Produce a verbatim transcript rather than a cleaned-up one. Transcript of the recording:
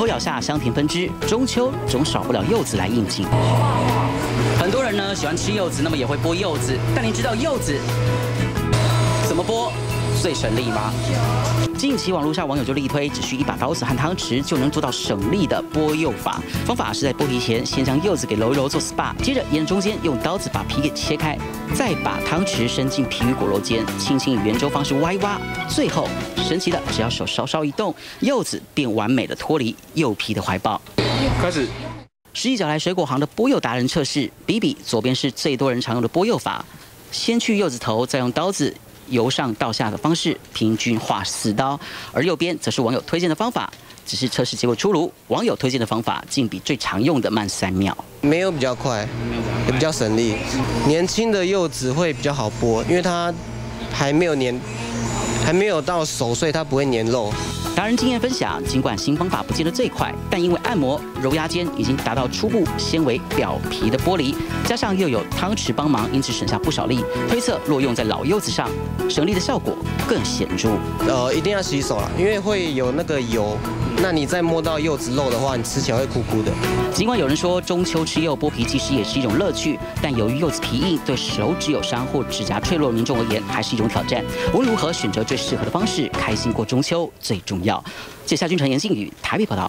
口咬下香甜分支，中秋总少不了柚子来应景。很多人呢喜欢吃柚子，那么也会剥柚子，但您知道柚子怎么剥最省力吗？ 近期网络上网友就力推，只需一把刀子和汤匙就能做到省力的剥柚法。方法是在剥皮前，先将柚子给揉一揉做 S P A， 接着沿中间用刀子把皮给切开，再把汤匙伸进皮与果肉间，轻轻以圆周方式挖一挖。最后，神奇的，只要手稍稍一动，柚子便完美的脱离柚皮的怀抱。开始。 实际找来水果行的剥柚达人测试，比比左边是最多人常用的剥柚法，先去柚子头，再用刀子 由上到下的方式，平均划四刀，而右边则是网友推荐的方法。只是测试结果出炉，网友推荐的方法竟比最常用的慢三秒。没有比较快，也比较省力。年轻的柚子会比较好剥，因为它还没有粘，还没有到熟，所以它不会粘肉。达人经验分享，尽管新方法不见得最快，但因为按摩、揉压间已经达到初步纤维表皮的剥离，加上又有汤匙帮忙，因此省下不少力。推测若用在老柚子上， 省力的效果更显著。呃，一定要洗手啦，因为会有那个油。那你再摸到柚子肉的话，你吃起来会苦苦的。尽管有人说中秋吃柚剥皮其实也是一种乐趣，但由于柚子皮硬，对手指有伤或指甲脆弱的民众而言，还是一种挑战。无论如何，选择最适合的方式，开心过中秋最重要。记者夏君成、严靖宇台北报道。